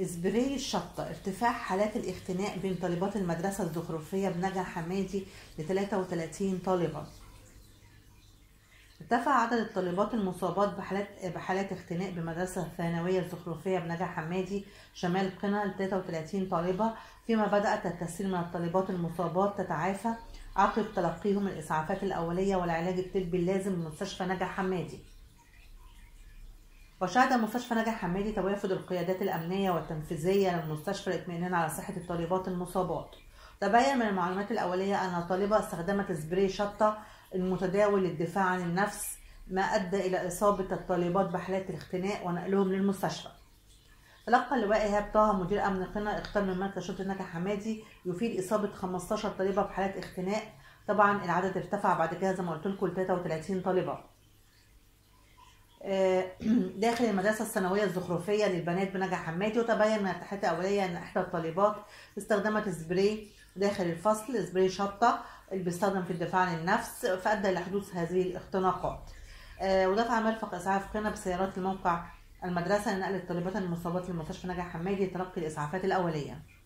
اسبراى الشطة، ارتفاع حالات الاختناق بين طالبات المدرسة الزخرفية بنجع حمادى ل 33 طالبة. ارتفع عدد الطالبات المصابات بحالات اختناق بمدرسة الثانوية الزخرفية بنجع حمادى شمال قنا ل 33 طالبة، فيما بدأت الكثير من الطالبات المصابات تتعافى عقب تلقيهم الإسعافات الأولية والعلاج الطبي اللازم من مستشفى نجع حمادى. وشهد مستشفى نجع حمادى توافد القيادات الأمنية والتنفيذية للمستشفى للاطمئنان على صحة الطالبات المصابات. تبين من المعلومات الأولية أن الطالبة استخدمت اسبراى شطة المتداول للدفاع عن النفس، ما أدى إلى إصابة الطالبات بحالات الاختناق ونقلهم للمستشفى. تلقى اللواء إيهاب طه مدير أمن قنا إخطار من مركز شرطة نجع حمادى يفيد إصابة 15 طالبة بحالات اختناق. طبعا العدد ارتفع بعد كده زي ما قلت لكم ل 33 طالبة داخل المدرسة الثانوية الزخرفية للبنات بنجع حمادى. وتبين من التحقيقات الأولية أن إحدى الطالبات استخدمت اسبراى داخل الفصل، اسبراى شطة اللي بيستخدم في الدفاع عن النفس، فأدى إلى حدوث هذه الاختناقات. ودفع مرفق إسعاف قنا بسيارات الموقع المدرسة لنقل الطالبات المصابات لمستشفى نجع حمادى لتلقي الإسعافات الأولية.